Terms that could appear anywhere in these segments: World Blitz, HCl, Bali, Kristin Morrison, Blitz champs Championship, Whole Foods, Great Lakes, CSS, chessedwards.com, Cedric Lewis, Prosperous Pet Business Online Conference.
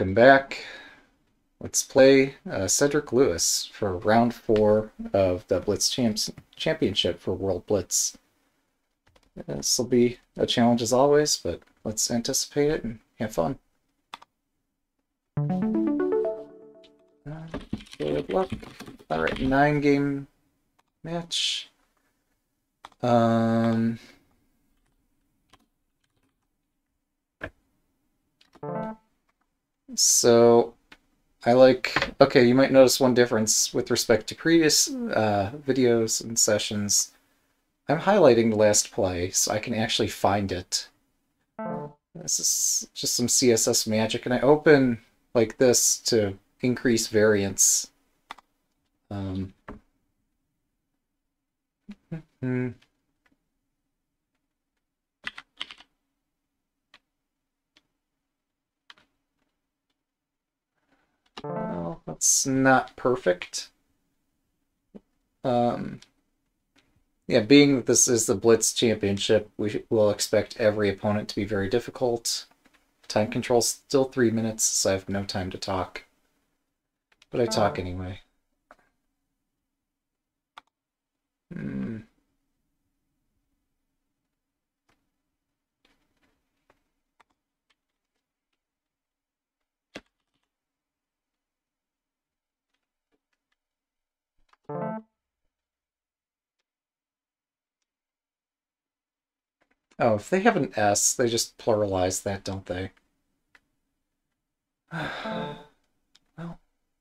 Welcome back. Let's play Cedric Lewis for round 4 of the Blitz champs Championship for World Blitz. This will be a challenge as always, but let's anticipate it and have fun. Good luck. All right, 9-game match. So I like, okay, you might notice one difference with respect to previous videos and sessions. I'm highlighting the last play so I can actually find it. This is just some CSS magic, and I open like this to increase variance. Well, that's not perfect. Yeah, being that this is the Blitz Championship, we will expect every opponent to be very difficult. Time control's still 3 minutes, so I have no time to talk. But I talk anyway. Oh, if they have an S, they just pluralize that, don't they? Well,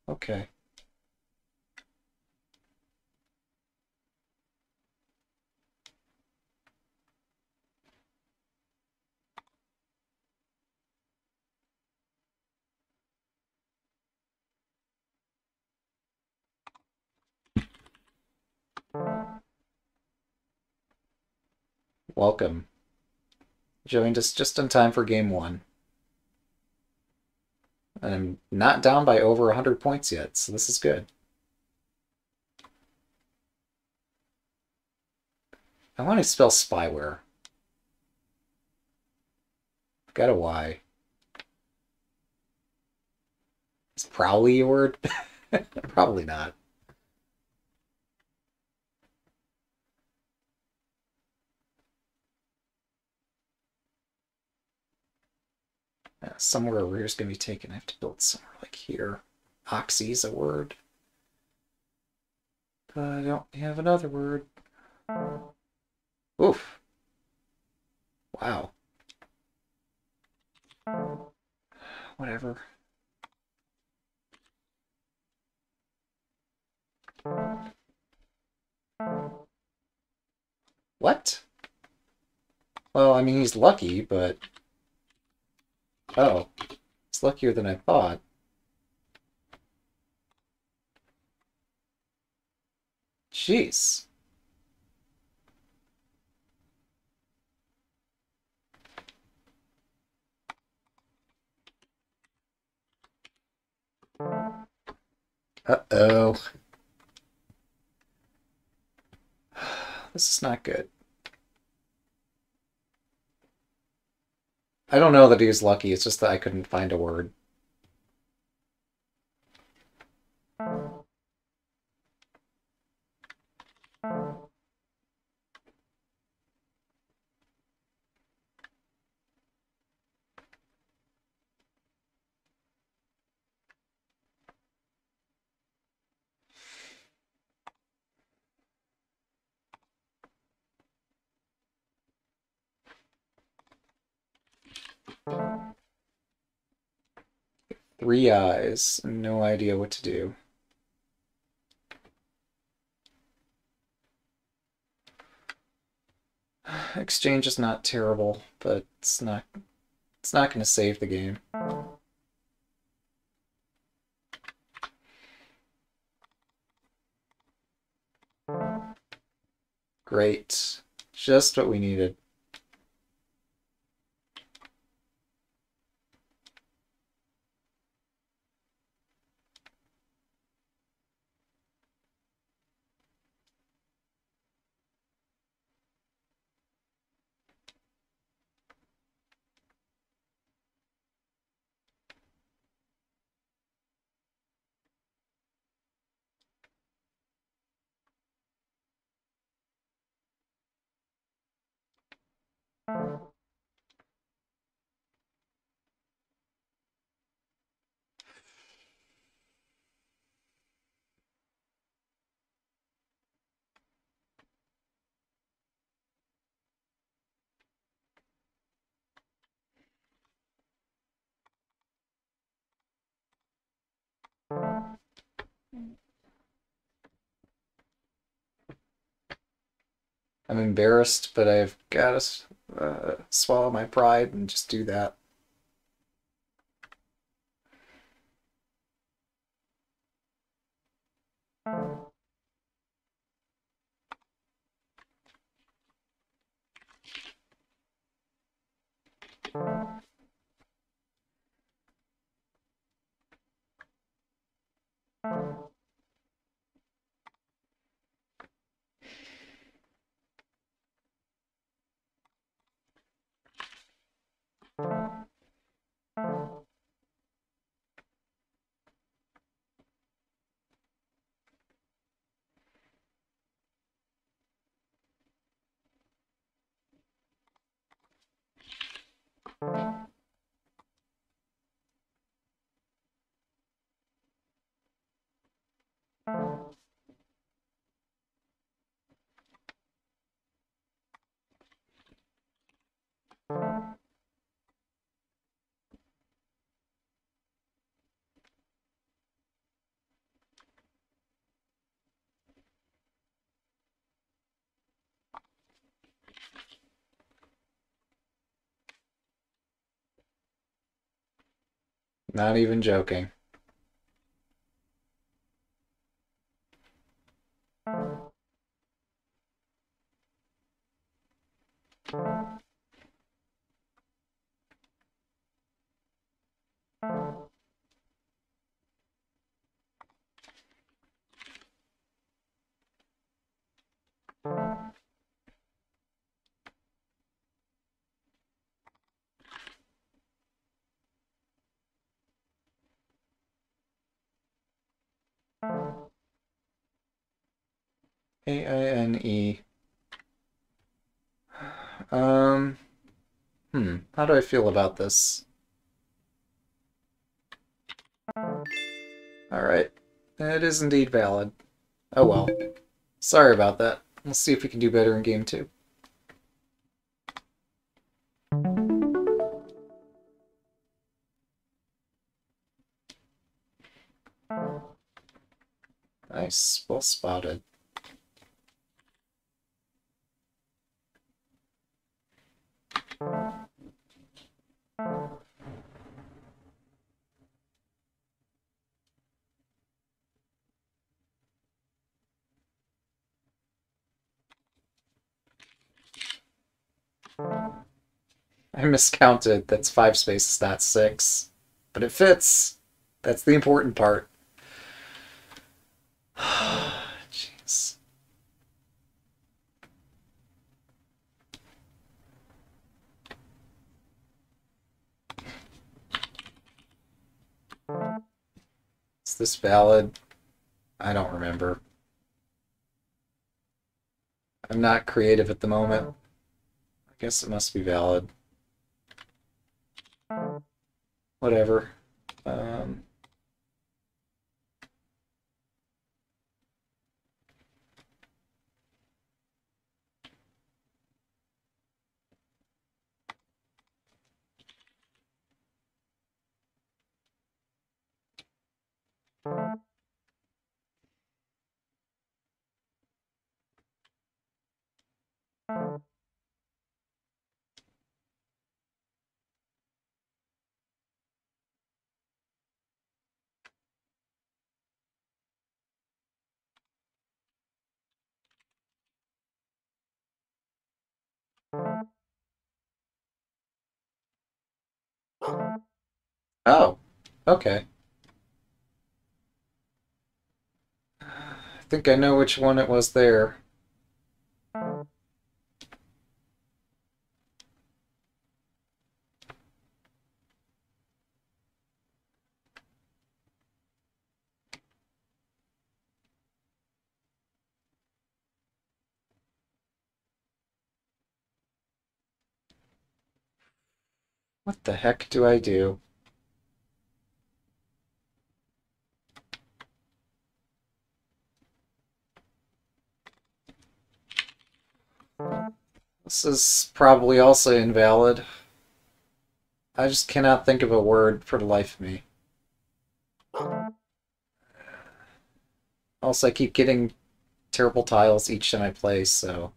okay. Welcome. Joined us just in time for game 1. And I'm not down by over 100 points yet, so this is good. I want to spell spyware. I've got a Y. Is probably a word? Probably not. Somewhere over here is going to be taken. I have to build somewhere like here. Oxy is a word. But I don't have another word. Oof. Wow. Whatever. What? Well, I mean, he's lucky, but... Oh, it's luckier than I thought. Jeez. Uh-oh. This is not good. I don't know that he was lucky, it's just that I couldn't find a word. Three eyes, no idea what to do. Exchange is not terrible, but it's not going to save the game. Great. Just what we needed. I'm embarrassed, but I've got to swallow my pride and just do that. Not even joking. A-I-N-E. How do I feel about this? Alright. It is indeed valid. Oh well. Sorry about that. We'll see if we can do better in game 2. Nice. Well spotted. I miscounted. That's 5 spaces, not 6. But it fits. That's the important part. Jeez. Is this valid? I don't remember. I'm not creative at the moment. I guess it must be valid. Whatever. Oh, okay. I think I know which one it was there. What the heck do I do? This is probably also invalid. I just cannot think of a word for the life of me. Also, I keep getting terrible tiles each time I play, so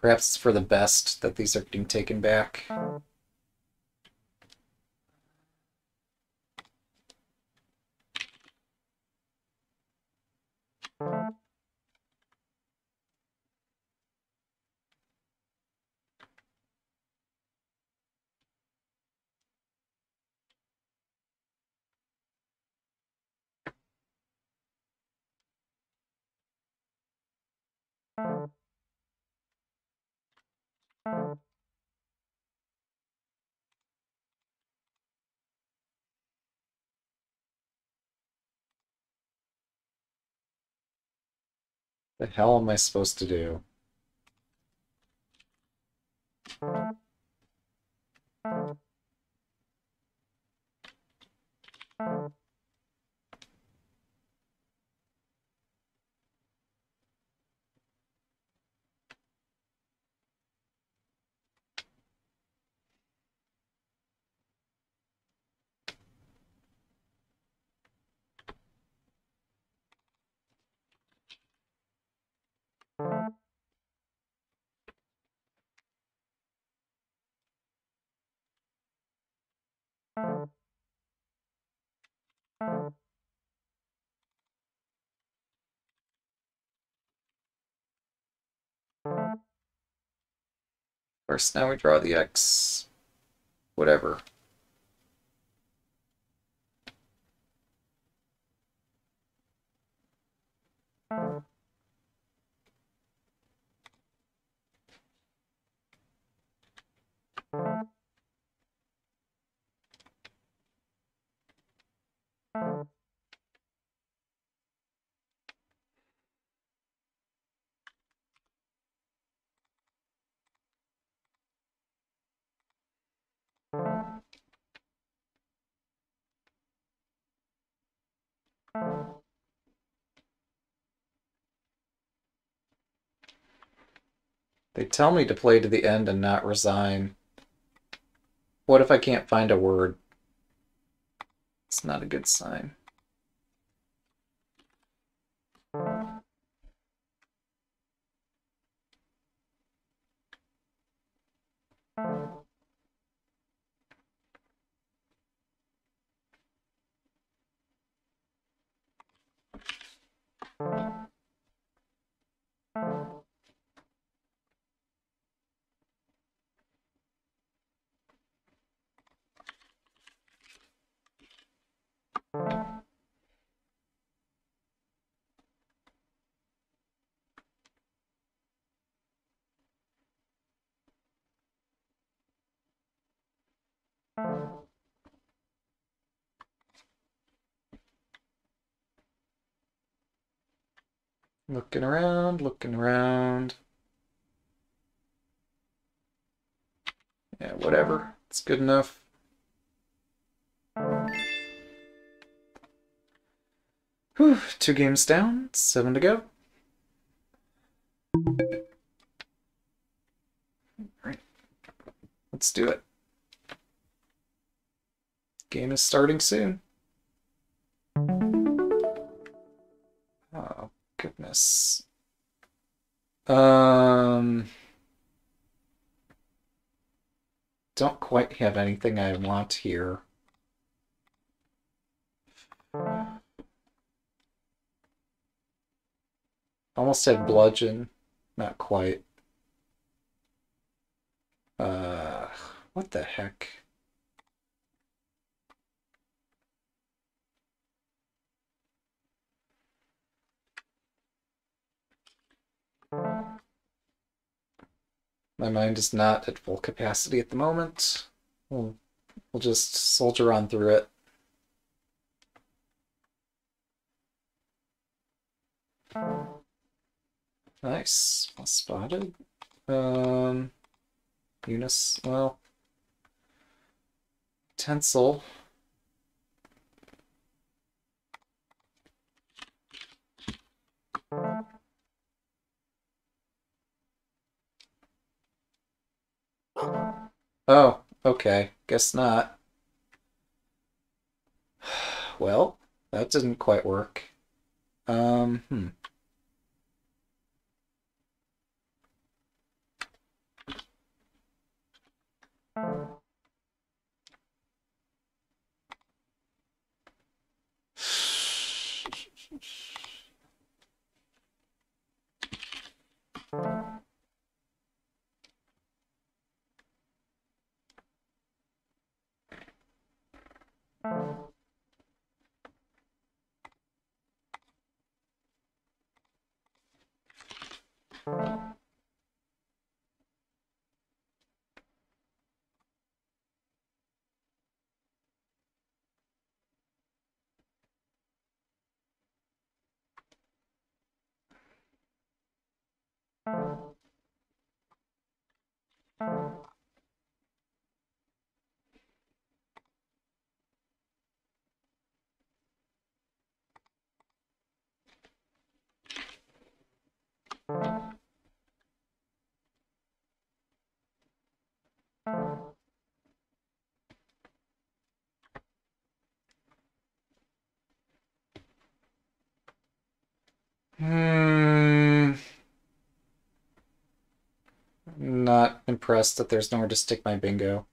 perhaps it's for the best that these are getting taken back. The hell am I supposed to do? Of course, now we draw the X, whatever. They tell me to play to the end and not resign. What if I can't find a word? It's not a good sign. Looking around, looking around. Yeah, whatever. It's good enough. Whew, 2 games down, 7 to go. Alright, let's do it. Game is starting soon. Oh. Goodness. Don't quite have anything I want here. Almost had bludgeon. Not quite. What the heck? My mind is not at full capacity at the moment. We'll just soldier on through it. Nice, well spotted. Eunice, well, Tensile. Oh, okay. Guess not. Well, that didn't quite work. I'm not impressed that there's nowhere to stick my bingo.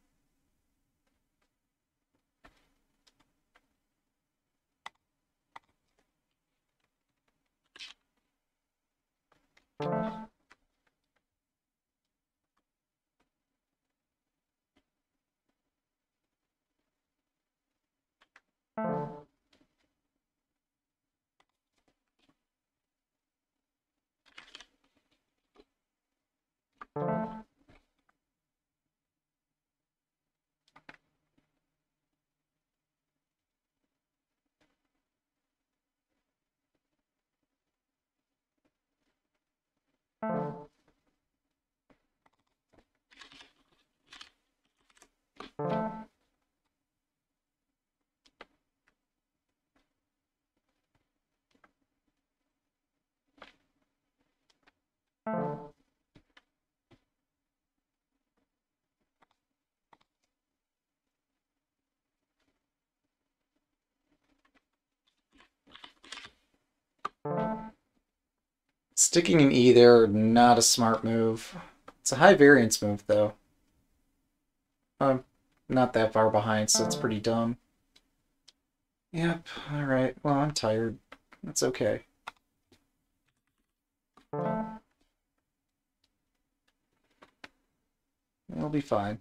Sticking an E there, not a smart move. It's a high variance move, though. I'm not that far behind, so it's pretty dumb. Yep, alright. Well, I'm tired. That's okay. It'll be fine.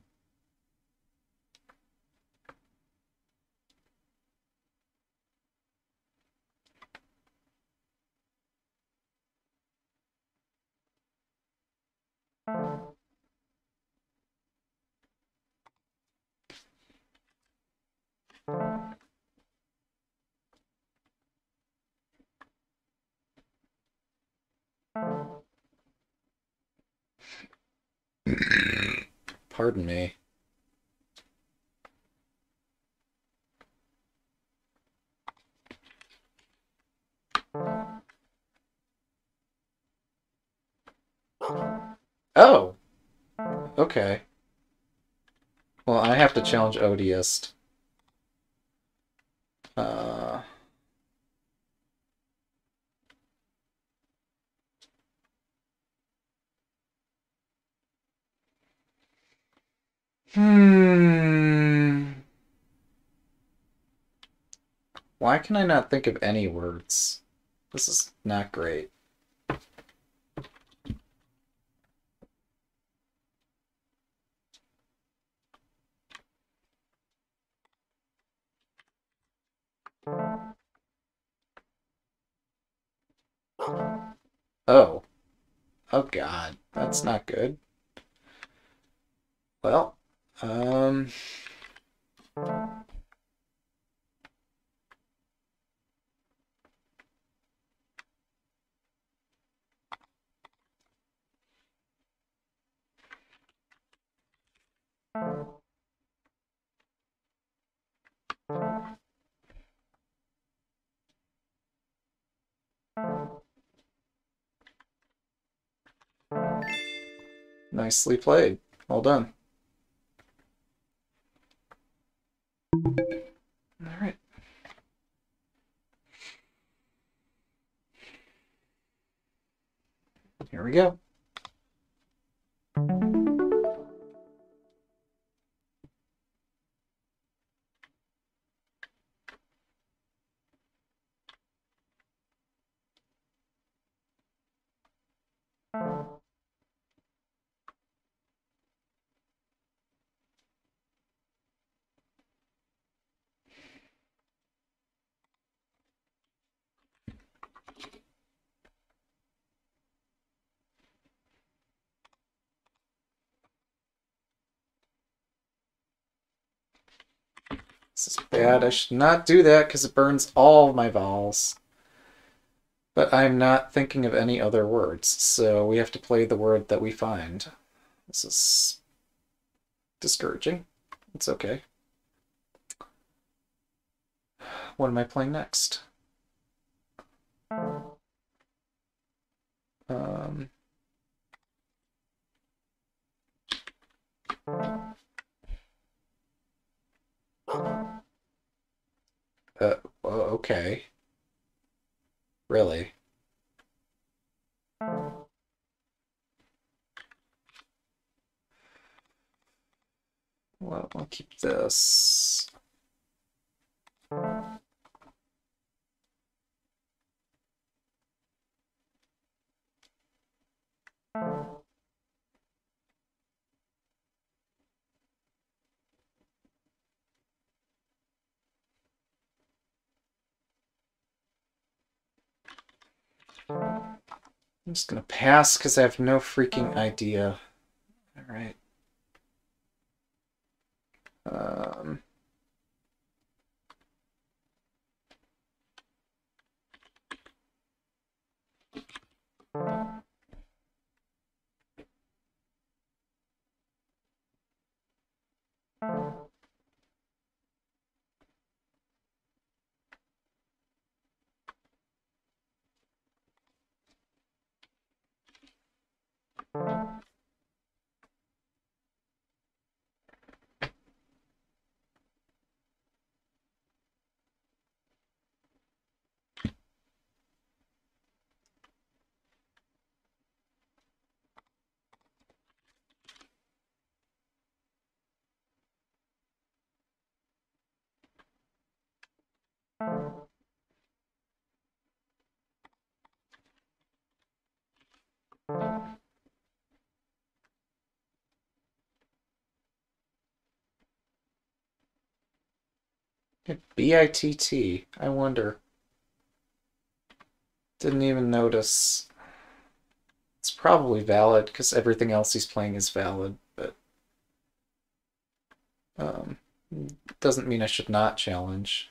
Pardon me. Oh! Okay. Well, I have to challenge Odiest. Why can I not think of any words? This is not great. Oh. Oh God, that's not good. Well. Nicely played. Well done. All right. we go. This is bad. I should not do that because it burns all my vowels. But I'm not thinking of any other words, so we have to play the word that we find. This is discouraging. It's okay. What am I playing next? Okay. Really? Well, I'll keep this. I'm just gonna pass because I have no freaking idea. Alright. B-I-T-T. I wonder. Didn't even notice. It's probably valid because everything else he's playing is valid, but doesn't mean I should not challenge.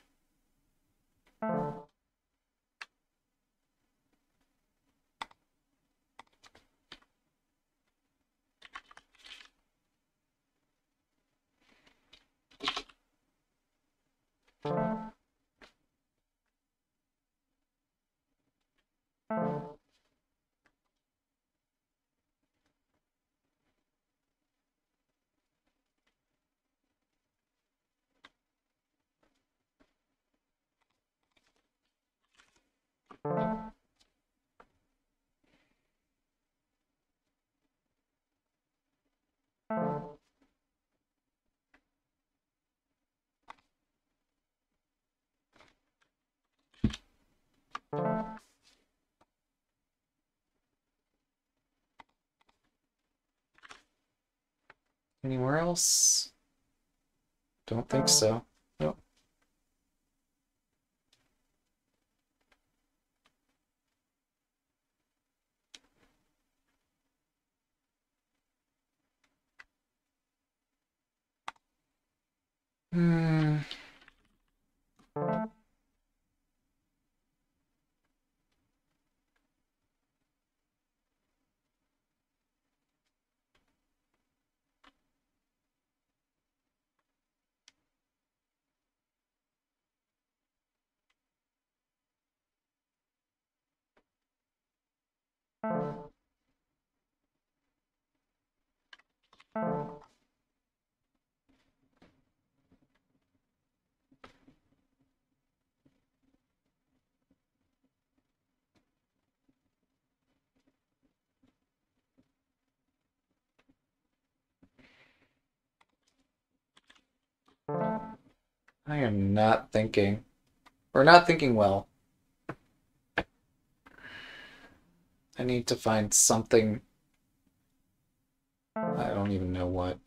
Anywhere else? Don't think so. Nope. I am not thinking. Or not thinking well. I need to find something. I don't even know what.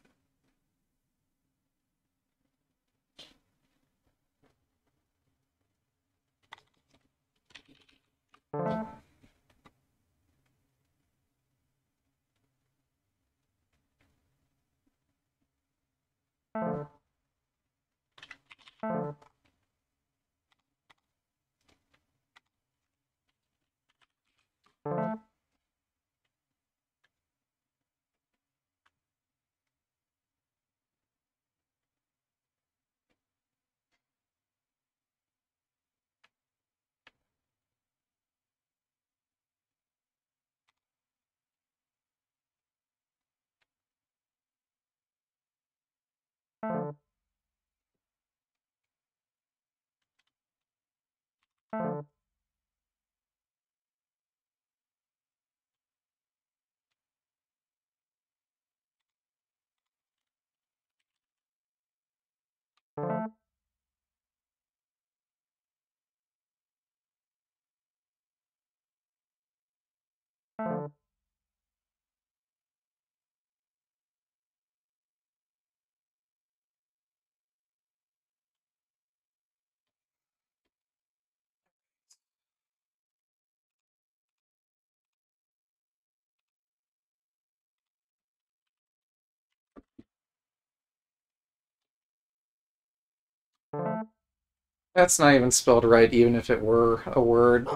That's not even spelled right, even if it were a word.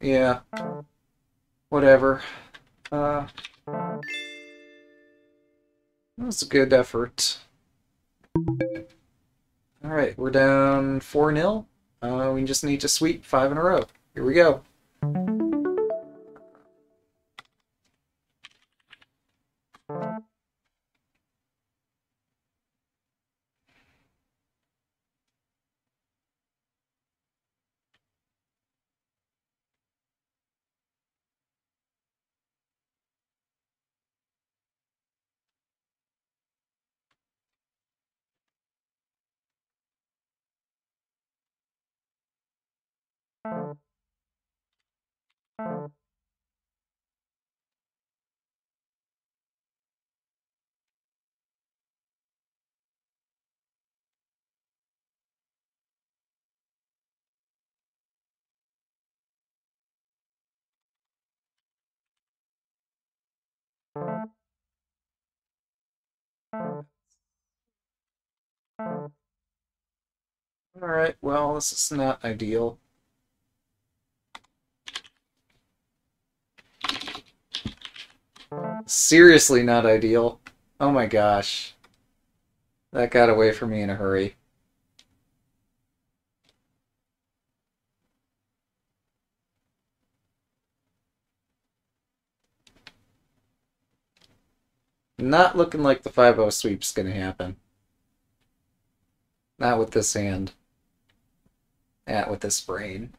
Yeah. Whatever. That was a good effort. Alright, we're down 4-0. We just need to sweep 5 in a row. Here we go. Alright, well, this is not ideal. Seriously not ideal. Oh my gosh. That got away from me in a hurry. Not looking like the 5-0 sweep's gonna happen. Not with this hand. Not with this brain.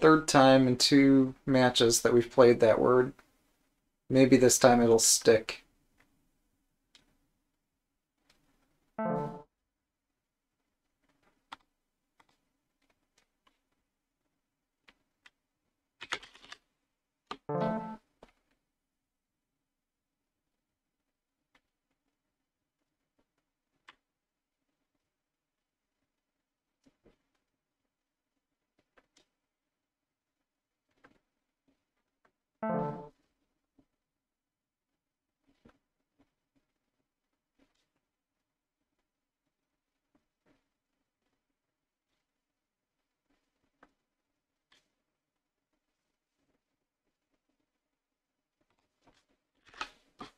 Third time in 2 matches that we've played that word. Maybe this time it'll stick.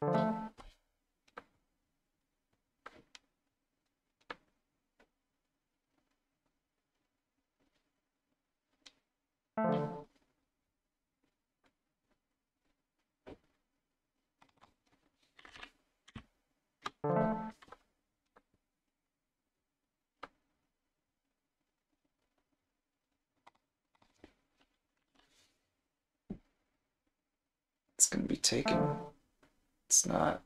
It's going to be taken. It's not.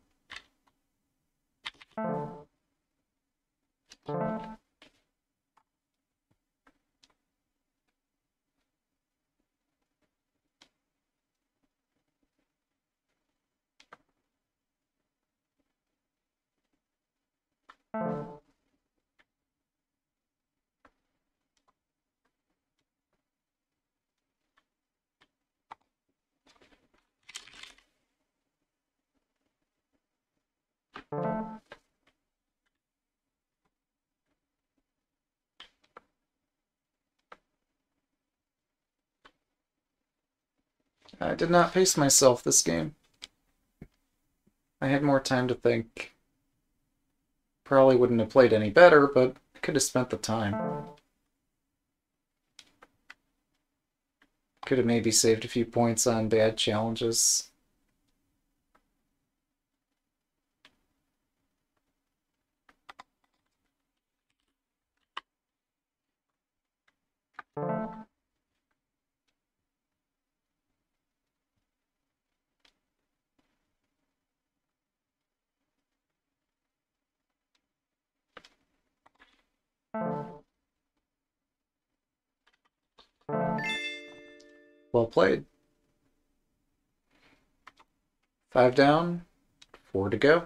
I did not pace myself this game. I had more time to think. Probably wouldn't have played any better, but I could have spent the time. Could have maybe saved a few points on bad challenges. Well played. 5 down, 4 to go.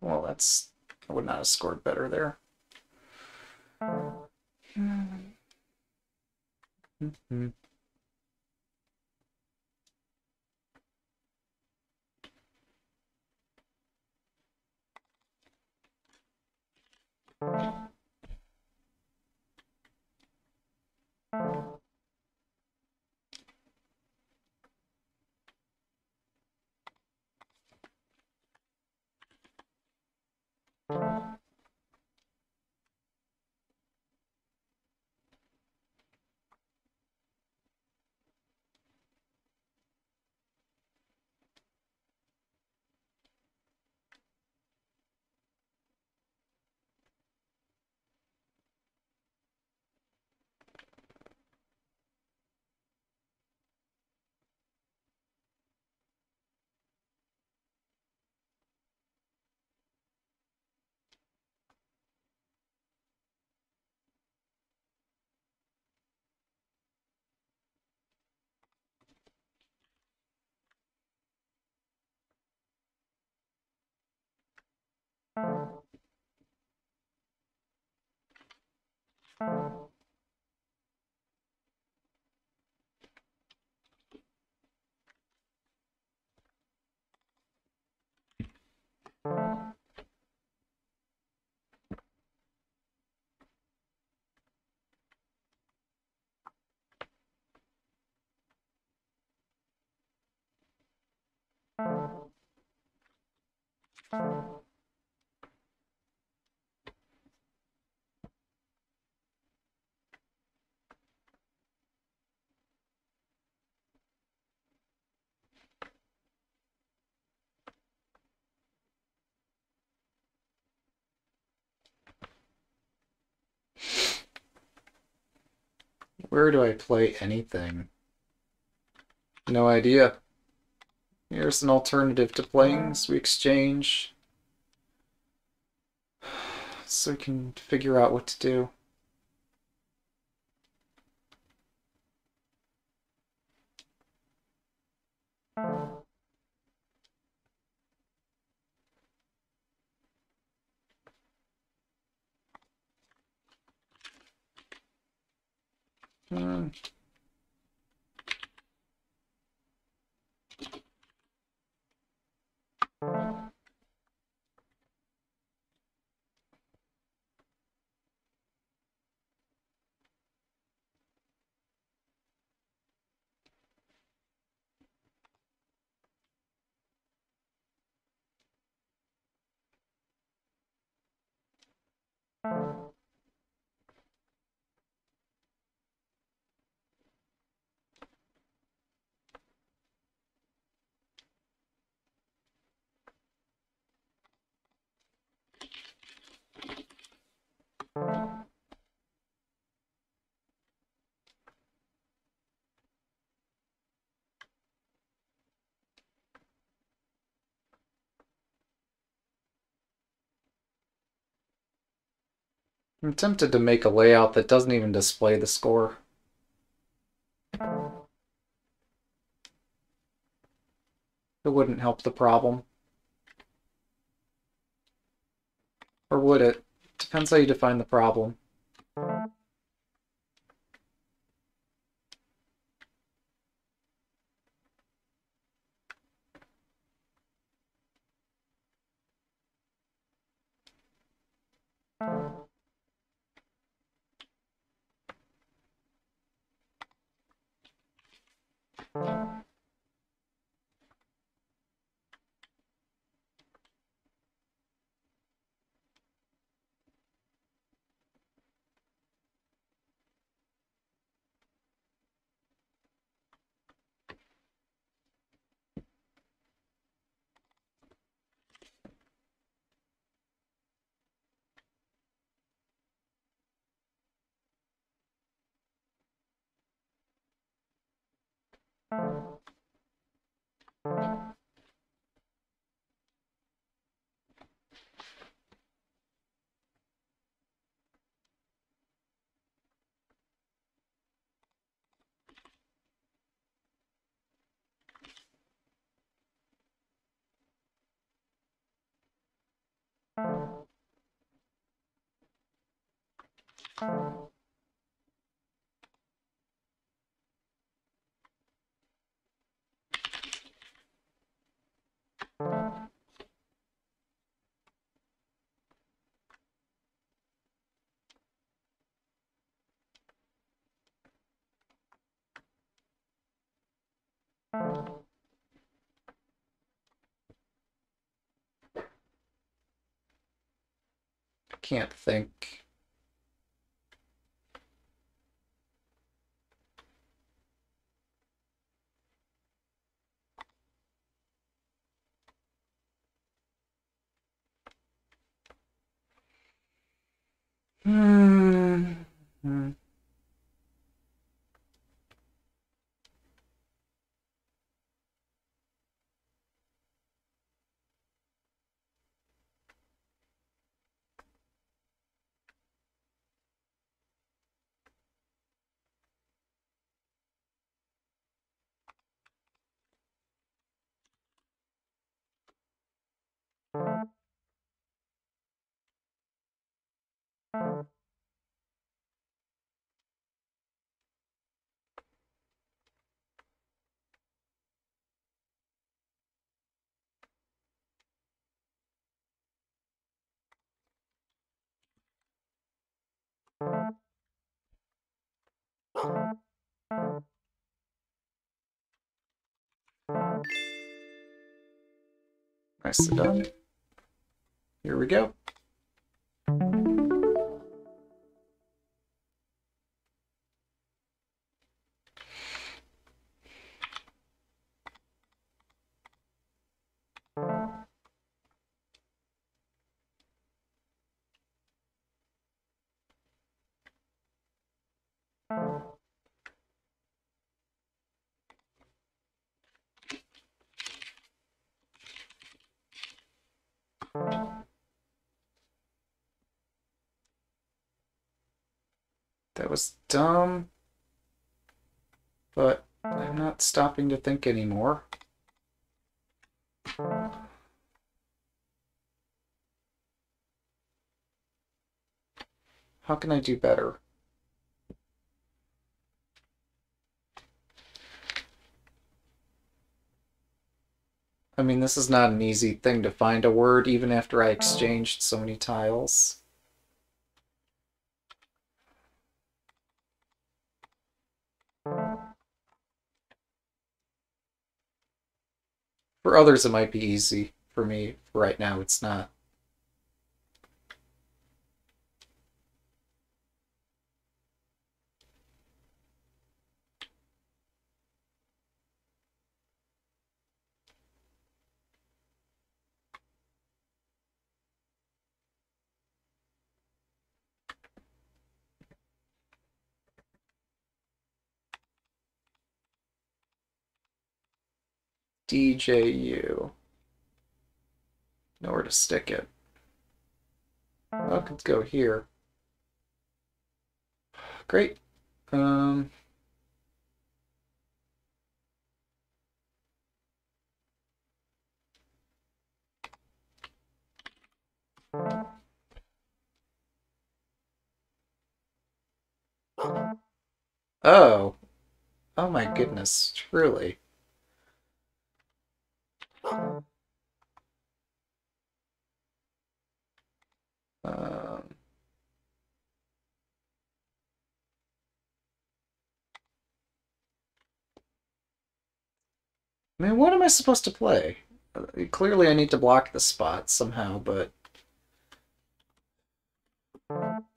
Well, that's... I would not have scored better there. Mm-hmm. Where do I play anything? No idea. Here's an alternative to playing this exchange, so we can figure out what to do. I'm tempted to make a layout that doesn't even display the score. It wouldn't help the problem. Or would it? Depends how you define the problem. I can't think. Nicely done. Here we go. That was dumb, but I'm not stopping to think anymore. How can I do better? I mean, this is not an easy thing to find a word, even after I exchanged so many tiles. For others, it might be easy. For me, for right now, it's not. DJU. Nowhere to stick it. I could go here. Great. Oh my goodness, truly. I mean, what am I supposed to play? Clearly I need to block the spot somehow, but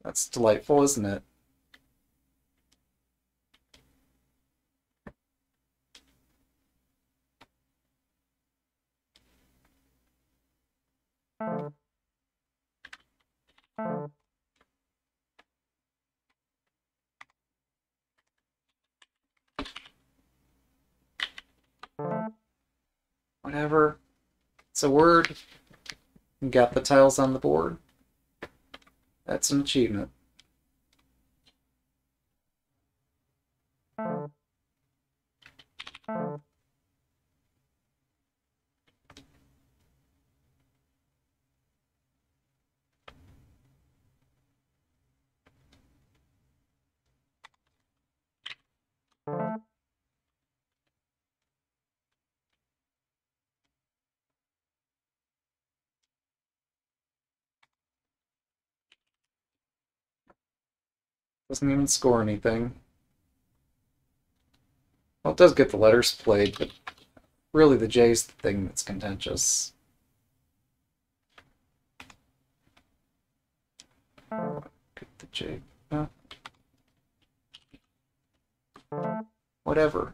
that's delightful, isn't it? Whatever. It's a word. You got the tiles on the board. That's an achievement. Doesn't even score anything. Well, it does get the letters played, but really the J is the thing that's contentious. Get the J. Whatever.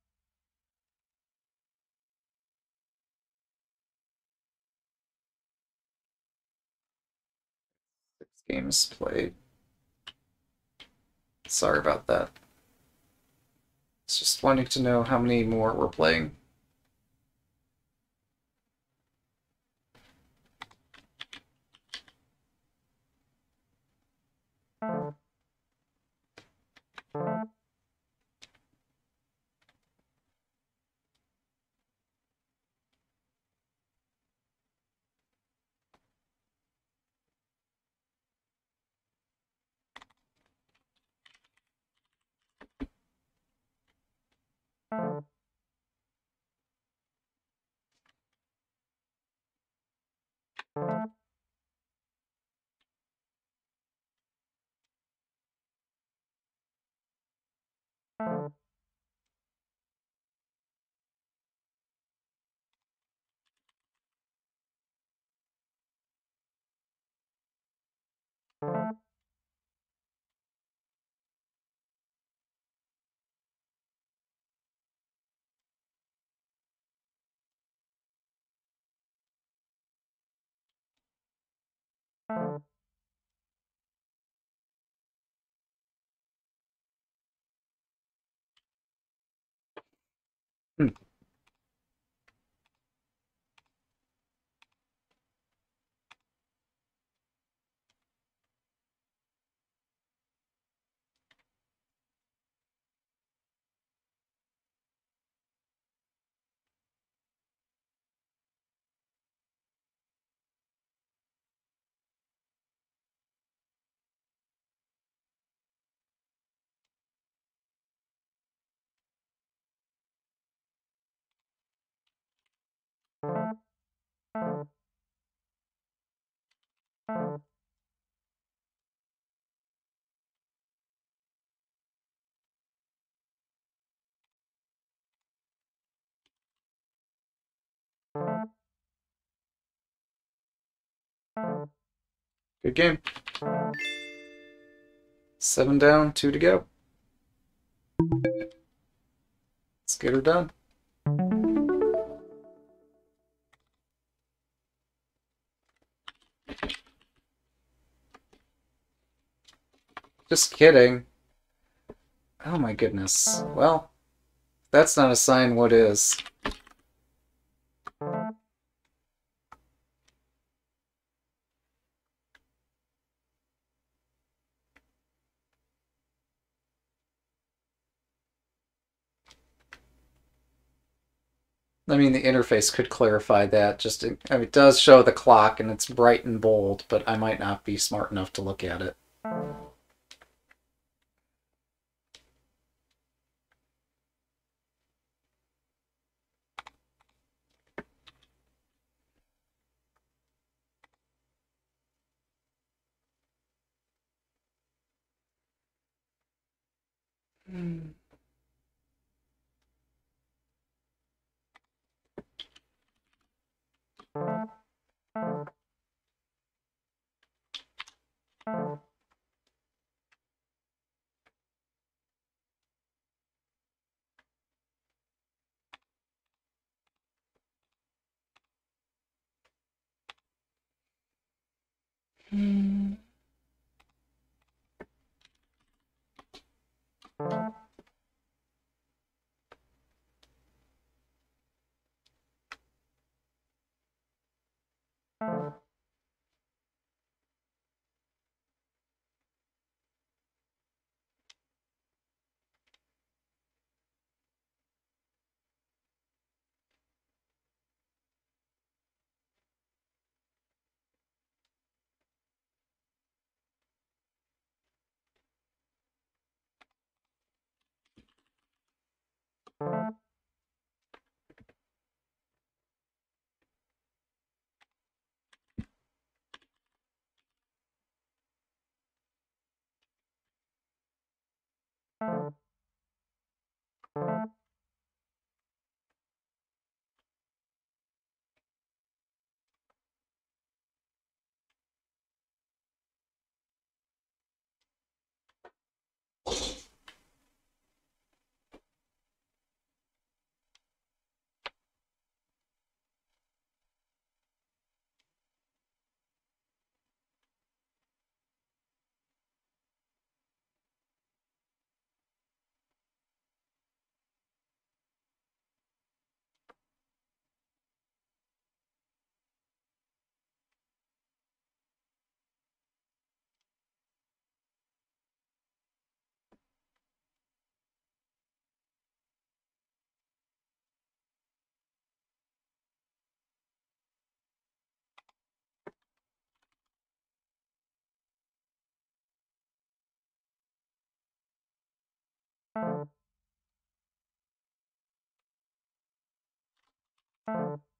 Six games played. Sorry about that. It's just wanting to know how many more we're playing. Good game. 7 down, 2 to go. Let's get her done. Just kidding. Oh my goodness. Well, that's not a sign, what is? I mean, the interface could clarify that. Just, I mean, it does show the clock, and it's bright and bold, but I might not be smart enough to look at it. Oh.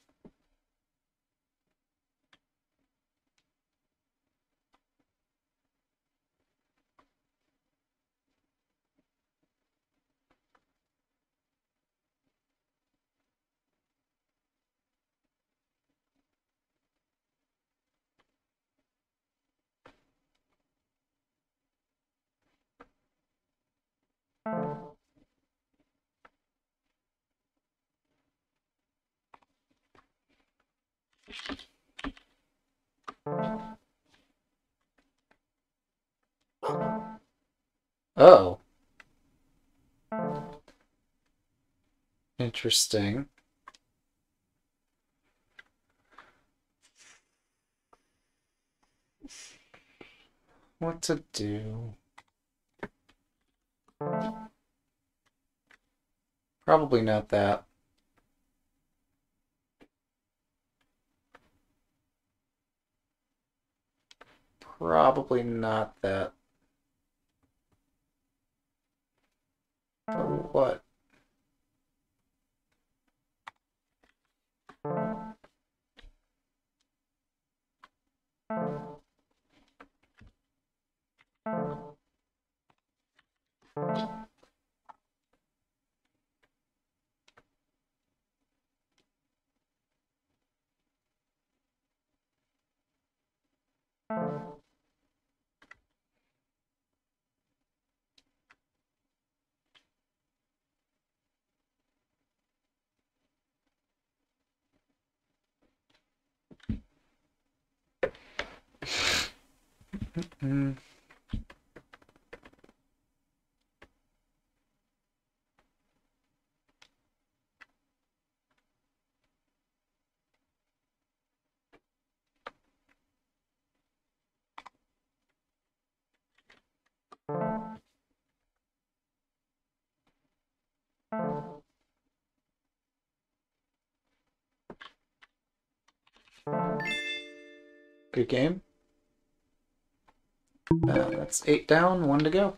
Interesting. What to do? Probably not that. Probably not that. But what? Mm-hmm. Good game. That's 8 down, 1 to go.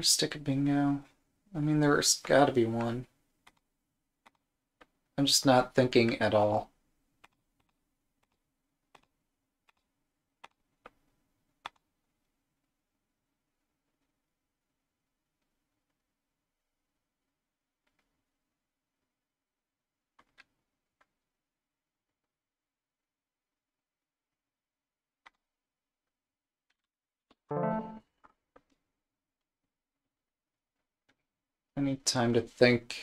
to stick a bingo. I mean, there's gotta be one. I'm just not thinking at all. I need time to think.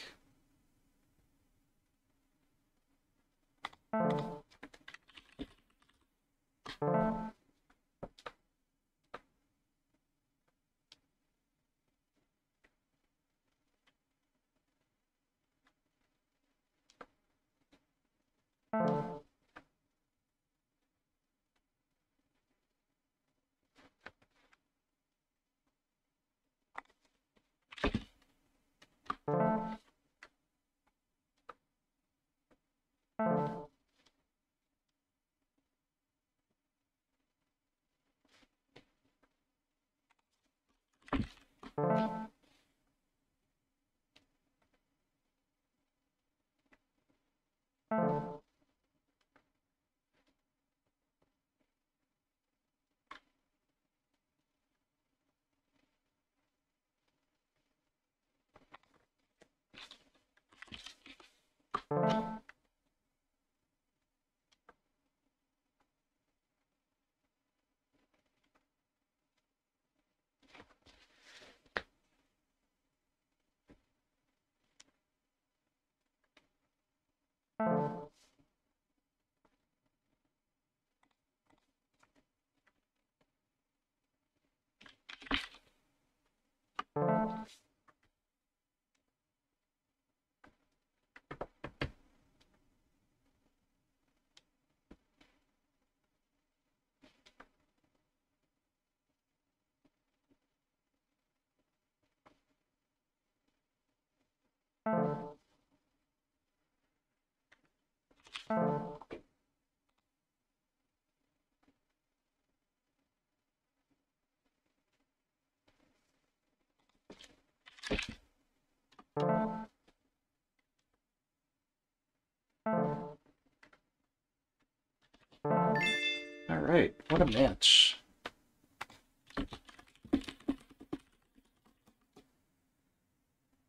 Alright, what a match.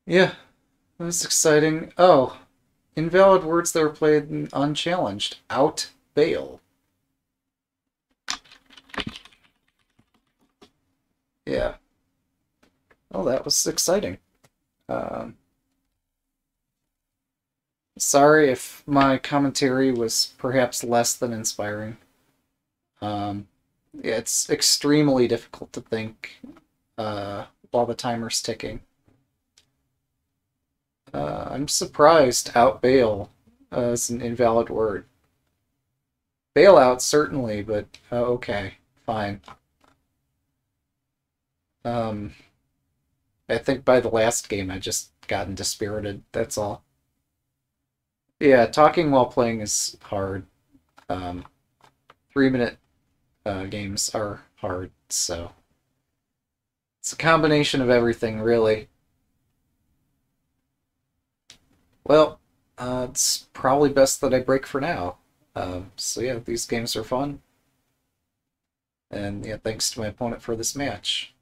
Yeah, that was exciting. Oh, invalid words that were played unchallenged. Out, bail. Yeah. Oh, that was exciting. Sorry if my commentary was perhaps less than inspiring. Yeah, it's extremely difficult to think while the timer's ticking. I'm surprised out bail is an invalid word. Bailout, certainly, but okay, fine. I think by the last game I just gotten dispirited, that's all. Yeah, talking while playing is hard. 3-minute games are hard, so it's a combination of everything, really. Well, it's probably best that I break for now. So yeah, these games are fun. And yeah, thanks to my opponent for this match.